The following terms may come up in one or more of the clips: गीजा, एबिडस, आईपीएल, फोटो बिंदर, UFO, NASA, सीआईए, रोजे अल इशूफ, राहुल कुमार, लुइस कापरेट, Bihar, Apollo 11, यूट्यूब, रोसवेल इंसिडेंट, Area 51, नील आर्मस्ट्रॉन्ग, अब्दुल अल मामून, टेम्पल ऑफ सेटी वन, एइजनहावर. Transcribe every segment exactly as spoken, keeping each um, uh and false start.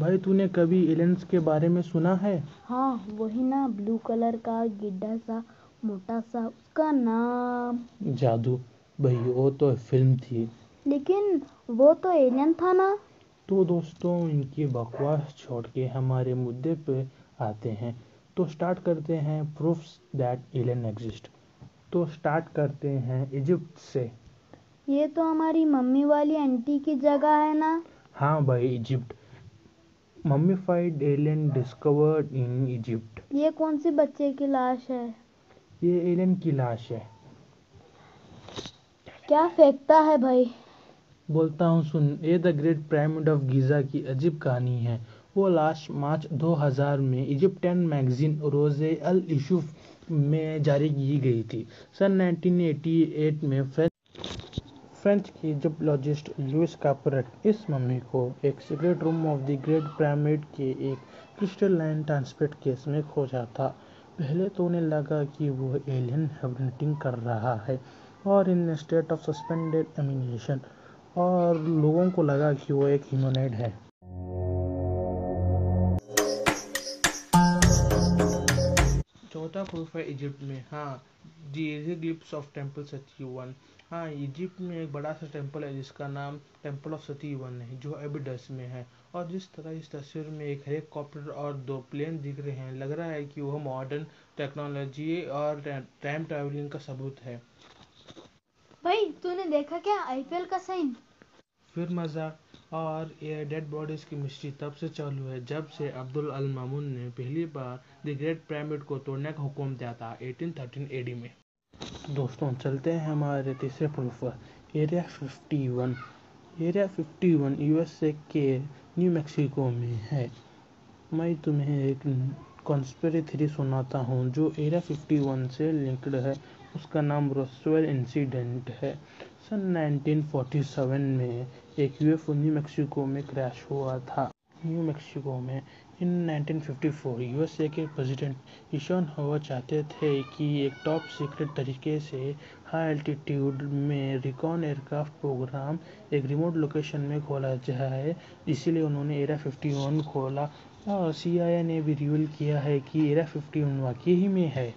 भाई तूने कभी एलियंस के बारे में सुना है? हाँ वही ना, ब्लू कलर का गिड्डा सा मोटा सा, उसका नाम जादू। भाई वो तो फिल्म थी, लेकिन वो तो एलियन था ना। तो दोस्तों इनकी बकवास छोड़ के हमारे मुद्दे पे आते हैं। तो स्टार्ट करते हैं प्रूफ्स दैट एलियन एग्जिस्ट। तो स्टार्ट करते हैं इजिप्ट से। ये तो हमारी मम्मी वाली आंटी की जगह है ना। हाँ भाई Egypt, mummified alien discovered in Egypt. ये कौन सी बच्चे की लाश है? ये एलियन की लाश है। क्या फेंकता है भाई? बोलता हूँ सुन, ये the great pyramid of गीजा की अजीब कहानी है। वो लाश मार्च दो हज़ार में इजिप्टियन मैगजीन रोजे अल इशूफ में जारी की गई थी। सन उन्नीस सौ अठासी में फ्रेंच फ्रेंच की जियोलॉजिस्ट लुइस कापरेट इस मम्मी को एक secret room of the great pyramid के एक क्रिस्टलाइन ट्रांसपेरेंट केस में खोजा था। पहले तो उन्हें लगा कि वो एलियन हाइबरनेटिंग कर रहा है और in state of suspended animation, और लोगों को लगा कि वो एक ह्यूमनॉइड है। चौथा प्रूफ है इजिप्ट में। हाँ the hieroglyphs of temple Seti one. हाँ इजिप्ट में एक बड़ा सा टेम्पल है जिसका नाम टेम्पल ऑफ सेटी वन है, जो एबिडस में है। और जिस तरह इस तस्वीर में एक हेलीकॉप्टर और दो प्लेन दिख रहे हैं, लग रहा है कि वह मॉडर्न टेक्नोलॉजी और टाइम ट्रैवलिंग का सबूत है। भाई तूने देखा क्या आईपीएल का साइन? फिर मज़ा। और ये डेड बॉडीज की मिस्ट्री तब से चालू है जब से अब्दुल अल मामून ने पहली बार द ग्रेट पिरामिड को तोड़ने का हुक्म दिया था अठारह सौ तेरह एडी में। दोस्तों चलते हैं हमारे तीसरे प्रूफ पर, एरिया इक्यावन। एरिया इक्यावन यूएसए के न्यू मैक्सिको में है। मैं तुम्हें एक कॉन्स्पिरेसी थ्योरी सुनाता हूँ जो एरिया इक्यावन से लिंक्ड है। उसका नाम रोसवेल इंसिडेंट है। सन उन्नीस सौ सैंतालीस में एक यूएफओ न्यू मैक्सिको में क्रैश हुआ था। न्यू मैक्सिको में इन उन्नीस सौ चौवन यूएसए के प्रेसिडेंट एइजनहावर चाहते थे कि एक टॉप सीक्रेट तरीके से हाई एल्टीट्यूड में रिकॉन एयरक्राफ्ट प्रोग्राम एक रिमोट लोकेशन में खोला जाए, इसीलिए उन्होंने एरिया इक्यावन खोला। और सीआईए ने भी रिवील किया है कि एरिया इक्यावन वाकई ही में है।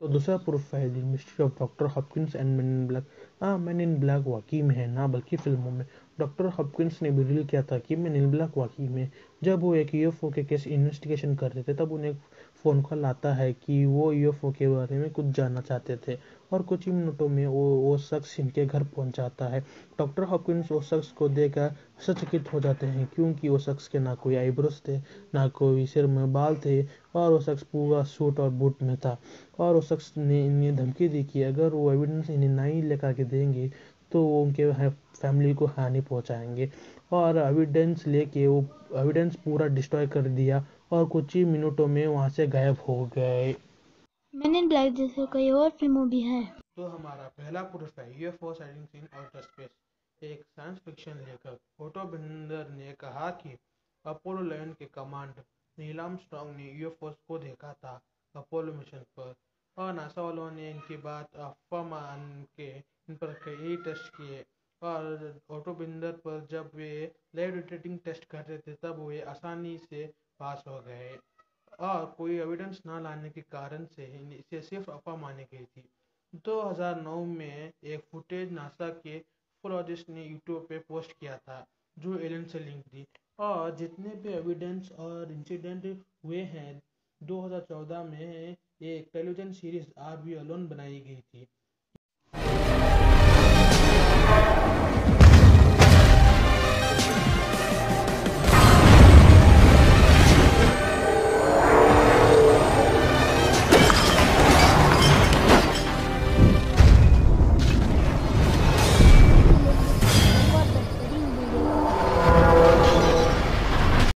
तो दूसरा प्रूफ है the mystery of doctor Hopkins and man in black. हाँ मैन इन ब्लैक वाकई में है, ना बल्कि फिल्मों में। डॉक्टर हॉपकिंस ने भी रिवील किया था कि मैन इन ब्लैक वाकई में। जब वो एक यूएफओ के केस इन्वेस्टिगेशन कर रहे थे तब उन्हें फ़ोन कॉल आता है कि वो यूएफओ के बारे में कुछ जानना चाहते थे, और कुछ ही मिनटों में वो वो शख्स इनके घर पहुँच जाता है। डॉक्टर हॉपकिंस वो शख्स को देखकर सचकित हो जाते हैं क्योंकि वो शख्स के ना कोई आईब्रोस थे, ना कोई सिर में बाल थे, और वो शख्स पूरा सूट और बूट में था। और वो शख्स ने इन्हें धमकी दी कि अगर वो एविडेंस इन्हें नहीं लेकर के देंगे तो वो उनके फैमिली को हानि पहुंचाएंगे। और एविडेंस लेके वो एविडेंस पूरा डिस्ट्रॉय कर दिया और कुछ ही मिनटों में वहाँ से गायब हो गए। मैन इन ब्लैक जैसे कई और फिल्मों भी है। तो हमारा पहला प्रूफ है UFO sightings in outer space. एक साइंस फिक्शन लेखक फोटो बिंदर ने कहा कि अपोलो इलेवन के कमांड नील आर्मस्ट्रॉन्ग ने यूएफओस को देखा था अपोलो मिशन पर, और नासा वालों ने इनकी बात अफवाह मान के इन पर कई टेस्ट किए। और फोटो बिंदर पर जब वे लाइव डिटेक्टिंग टेस्ट कर रहे थे तब वे आसानी से पास हो गए, और कोई एविडेंस ना लाने के कारण से इसे सिर्फ अफवाह मानी गई थी। दो हज़ार नौ में एक फुटेज नासा के ufologists ने यूट्यूब पे पोस्ट किया था जो एलियन से लिंक थी, और जितने भी एविडेंस और इंसिडेंट हुए हैं दो हज़ार चौदह में एक television series are we alone बनाई गई थी।